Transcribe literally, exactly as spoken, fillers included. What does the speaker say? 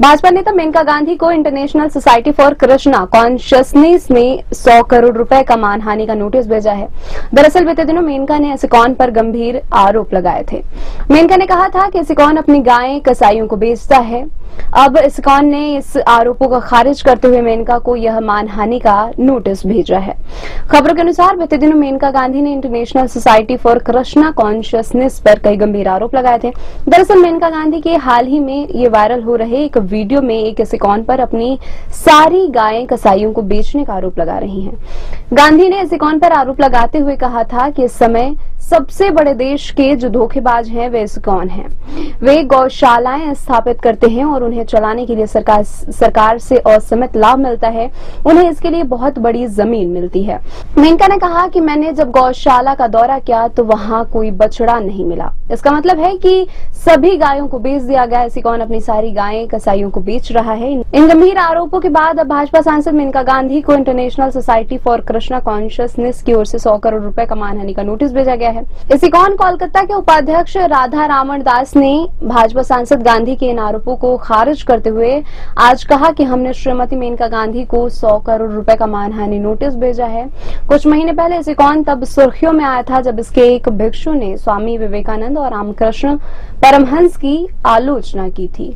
भाजपा नेता मेनका गांधी को International Society for Krishna Consciousness ने सौ करोड़ रुपए का मानहानि का नोटिस भेजा है। दरअसल बीते दिनों मेनका ने एसिकॉन पर गंभीर आरोप लगाए थे। मेनका ने कहा था कि एसिकॉन अपनी गायें कसाईयों को बेचता है। अब एसिकॉन ने इस आरोपों का खारिज करते हुए मेनका को यह मानहानि का नोटिस भेजा है। खबरों के अनुसार बीते दिनों मेनका गांधी ने International Society for Krishna Consciousness पर कई गंभीर आरोप लगाए थे। दरअसल मेनका गांधी के हाल ही में ये वायरल हो रहे एक वीडियो में एक एसिकॉन पर अपनी सारी गायें कसाईयों को बेचने का आरोप लगा रही हैं। गांधी ने एसिकॉन पर आरोप लगाते हुए कहा था कि इस समय सबसे बड़े देश के जो धोखेबाज हैं वे एसिकॉन हैं। वे गौशालाएं स्थापित करते हैं और उन्हें चलाने के लिए सरकार सरकार से असमित लाभ मिलता है। उन्हें इसके लिए बहुत बड़ी जमीन मिलती है। मेनका ने कहा कि मैंने जब गौशाला का दौरा किया तो वहां कोई बछड़ा नहीं मिला। इसका मतलब है कि सभी गायों को बेच दिया गया। एसिकॉन अपनी सारी गायें कसाईयों को बेच रहा है। इन गंभीर आरोपों के बाद अब भाजपा सांसद मेनका गांधी को International Society for Krishna Consciousness की ओर से सौ करोड़ रुपए का मानहानि का नोटिस भेजा गया है। एसिकॉन कोलकाता के उपाध्यक्ष राधा रामन दास ने भाजपा सांसद गांधी के इन आरोपों को खारिज करते हुए आज कहा कि हमने श्रीमती मेनका गांधी को सौ करोड़ रुपए का मानहानि नोटिस भेजा है। कुछ महीने पहले एसिकॉन तब सुर्खियों में आया था जब इसके एक भिक्षु ने स्वामी विवेकानंद और रामकृष्ण परमहंस की आलोचना की थी।